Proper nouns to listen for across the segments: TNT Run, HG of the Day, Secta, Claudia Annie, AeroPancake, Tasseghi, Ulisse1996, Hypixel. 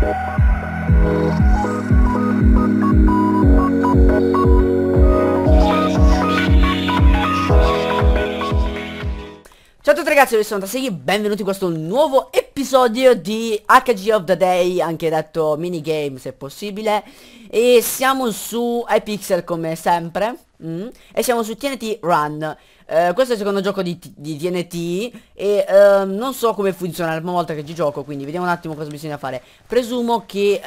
Ciao a tutti ragazzi, io sono Tasseghi, benvenuti in questo nuovo episodio di HG of the Day, anche detto minigame se possibile. E siamo su Hypixel come sempre e siamo su TNT Run. Questo è il secondo gioco di TNT e non so come funziona, è la prima volta che ci gioco, quindi vediamo un attimo cosa bisogna fare. Presumo che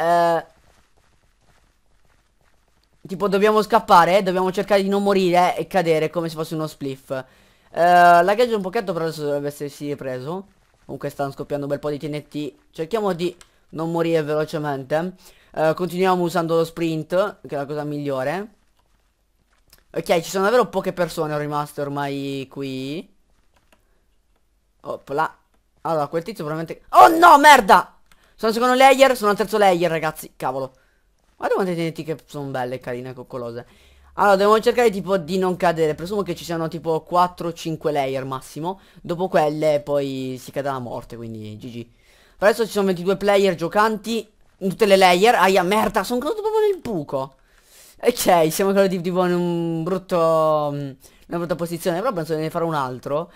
tipo dobbiamo scappare, dobbiamo cercare di non morire e cadere come se fosse uno spliff. Laggeggio un pochetto, però adesso dovrebbe essersi ripreso. Comunque stanno scoppiando un bel po' di TNT. Cerchiamo di non morire velocemente. Continuiamo usando lo sprint, che è la cosa migliore. Ok, ci sono davvero poche persone rimaste ormai qui. Opla. Allora, quel tizio probabilmente... Oh no, merda! Sono al secondo layer, sono al terzo layer, ragazzi. Cavolo. Guarda quante TNT che sono belle, carine, coccolose. Allora, dobbiamo cercare tipo di non cadere. Presumo che ci siano tipo 4-5 layer massimo. Dopo quelle poi si cade alla morte, quindi GG. Per adesso ci sono 22 player giocanti in tutte le layer. Aia, merda, sono caduto proprio nel buco. Ok, siamo caduti tipo in una brutta posizione, però penso di ne fare un altro.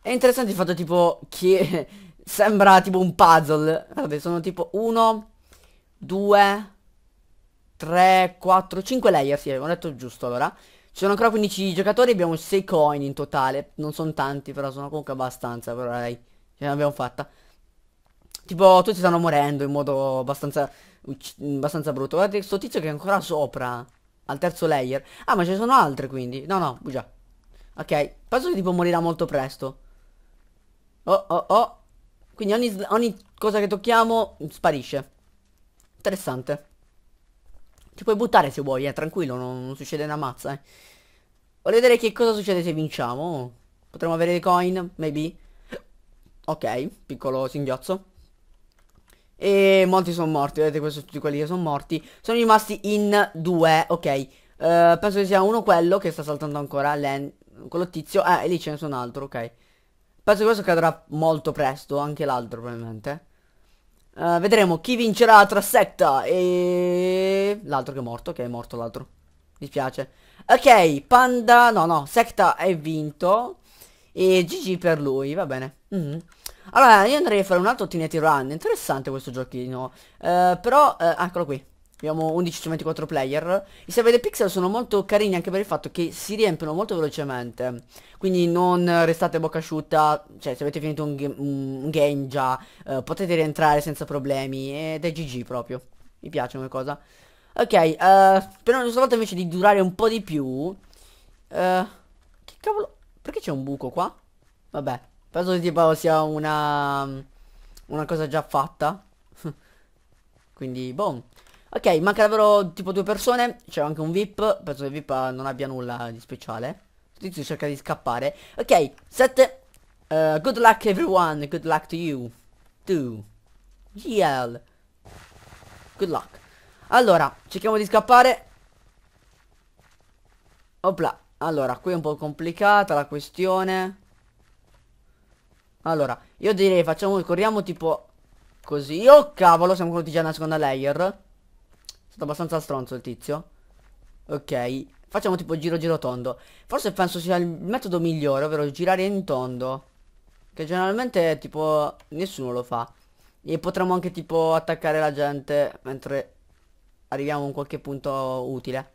È interessante il fatto tipo che sembra tipo un puzzle. Vabbè, sono tipo 1, 2, 3, 4, 5 layer, sì, avevo detto giusto allora. Ci sono ancora 15 giocatori, abbiamo 6 coin in totale. Non sono tanti, però sono comunque abbastanza, però dai, ce l'abbiamo fatta. Tipo, tutti stanno morendo in modo abbastanza brutto. Guardate sto tizio che è ancora sopra. Al terzo layer. Ah, ma ce ne sono altre quindi. No, no, bugia. Ok, penso che tipo morirà molto presto. Oh, oh, oh. Quindi ogni cosa che tocchiamo sparisce. Interessante. Ti puoi buttare se vuoi, tranquillo, non succede una mazza. Voglio vedere che cosa succede se vinciamo. Potremmo avere dei coin, maybe. Ok, piccolo singhiozzo. E molti sono morti, vedete, questi sono tutti quelli che sono morti. Sono rimasti in 2, ok. Penso che sia uno quello che sta saltando ancora, quello tizio. E lì ce ne sono un altro, ok. Penso che questo cadrà molto presto, anche l'altro probabilmente. Vedremo chi vincerà tra setta e... L'altro che è morto, ok, è morto l'altro. Mi spiace. Ok, Panda, no, Secta è vinto. E GG per lui, va bene. Allora, io andrei a fare un altro TNT Run. Interessante questo giochino. Però, eccolo qui. Abbiamo 11 su 24 player. I server dei Pixel sono molto carini anche per il fatto che si riempiono molto velocemente. Quindi non restate bocca asciutta. Cioè, se avete finito un game già, potete rientrare senza problemi. Ed è GG proprio. Mi piace come cosa. Ok, però questa volta invece di durare un po' di più... che cavolo... Perché c'è un buco qua? Vabbè, penso che tipo sia una cosa già fatta. Quindi, boom. Ok, manca davvero tipo 2 persone. C'è anche un VIP. Penso che il VIP non abbia nulla di speciale. Tizio cerca di scappare. Ok, 7. Good luck everyone. Good luck to you. 2. GL. Good luck. Allora, cerchiamo di scappare. Opla. Allora, qui è un po' complicata la questione. Allora, io direi corriamo tipo così. Oh cavolo, siamo venuti già nella seconda layer. È stato abbastanza stronzo il tizio. Ok, facciamo tipo giro giro tondo. Forse penso sia il metodo migliore, ovvero girare in tondo, che generalmente tipo nessuno lo fa. E potremmo anche tipo attaccare la gente mentre arriviamo a un qualche punto utile.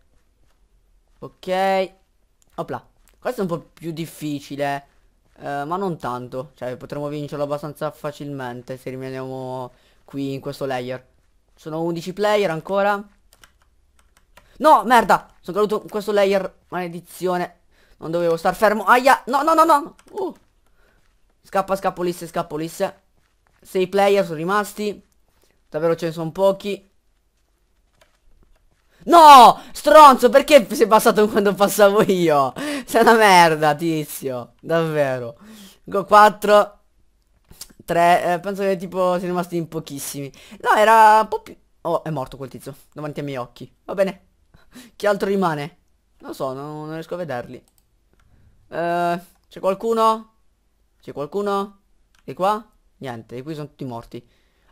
Ok. Opla, questo è un po' più difficile, ma non tanto. Cioè potremmo vincerlo abbastanza facilmente se rimaniamo qui in questo layer. Sono 11 player ancora. No, merda, sono caduto in questo layer, maledizione. Non dovevo star fermo, aia, no. Scappa, scappa Ulisse. 6 player sono rimasti. Davvero ce ne sono pochi. No! Stronzo, perché sei passato quando passavo io? Sei una merda, tizio. Davvero. Go 4. 3. Penso che tipo siano rimasti in pochissimi. No, era un po' più... Oh, è morto quel tizio. Davanti ai miei occhi. Va bene. Chi altro rimane? Non so, non riesco a vederli. C'è qualcuno? C'è qualcuno? Di qua? Niente, di qui sono tutti morti.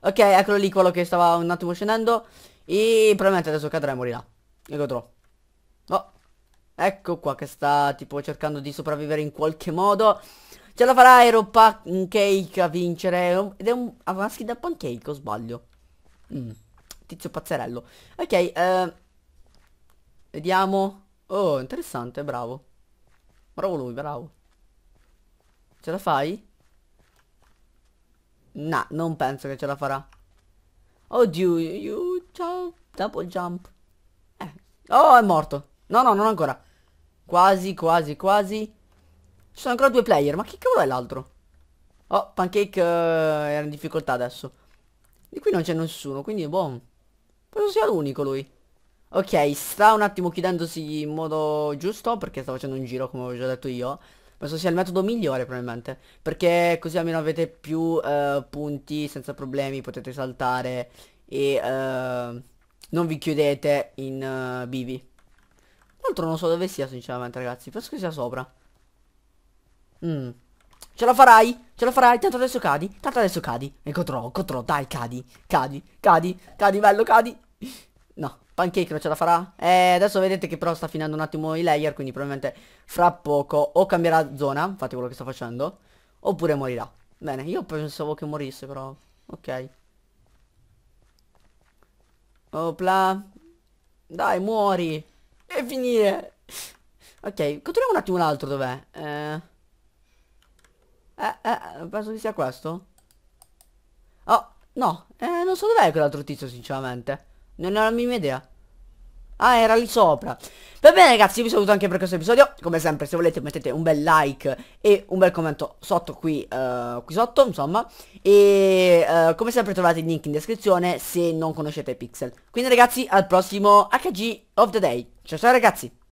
Ok, eccolo lì quello che stava un attimo scendendo. E probabilmente adesso cadrà e morirà. Ecco troppo. Oh, ecco qua che sta tipo cercando di sopravvivere in qualche modo. Ce la farà AeroPancake a vincere. Ed è un avanti da pancake, o sbaglio? Tizio pazzerello. Ok, vediamo. Oh, interessante, bravo. Bravo lui, bravo. Ce la fai? Nah, non penso che ce la farà. Oddio, ciao. Double jump. Oh, è morto. No, no, non ancora. Quasi, quasi, quasi. Ci sono ancora due player. Ma che cavolo è l'altro? Oh, Pancake era in difficoltà adesso. Di qui non c'è nessuno, quindi buon. Penso sia l'unico lui. Ok, sta un attimo chiedendosi in modo giusto, perché sta facendo un giro, come avevo già detto io. Penso sia il metodo migliore probabilmente, perché così almeno avete più punti senza problemi. Potete saltare e non vi chiudete in bivi. Tra l'altro non so dove sia sinceramente, ragazzi. Penso che sia sopra. Ce la farai? Ce la farai? Tanto adesso cadi. Tanto adesso cadi. E controllo, dai, cadi. Cadi, bello, cadi. No, Pancake non ce la farà. Adesso vedete che però sta finendo un attimo i layer, quindi probabilmente fra poco o cambierà zona, infatti quello che sta facendo, oppure morirà. Bene, io pensavo che morisse però. Ok. Opla. Dai, muori. Deve finire. Ok, controlliamo un attimo l'altro dov'è. Penso che sia questo. Oh, no. Non so dov'è quell'altro tizio sinceramente. Non ho la minima idea. Ah, era lì sopra. Va bene ragazzi, vi saluto anche per questo episodio. Come sempre, se volete mettete un bel like e un bel commento sotto qui, qui sotto insomma. E come sempre trovate il link in descrizione se non conoscete Hypixel. Quindi ragazzi, al prossimo HG of the Day. Ciao ciao ragazzi.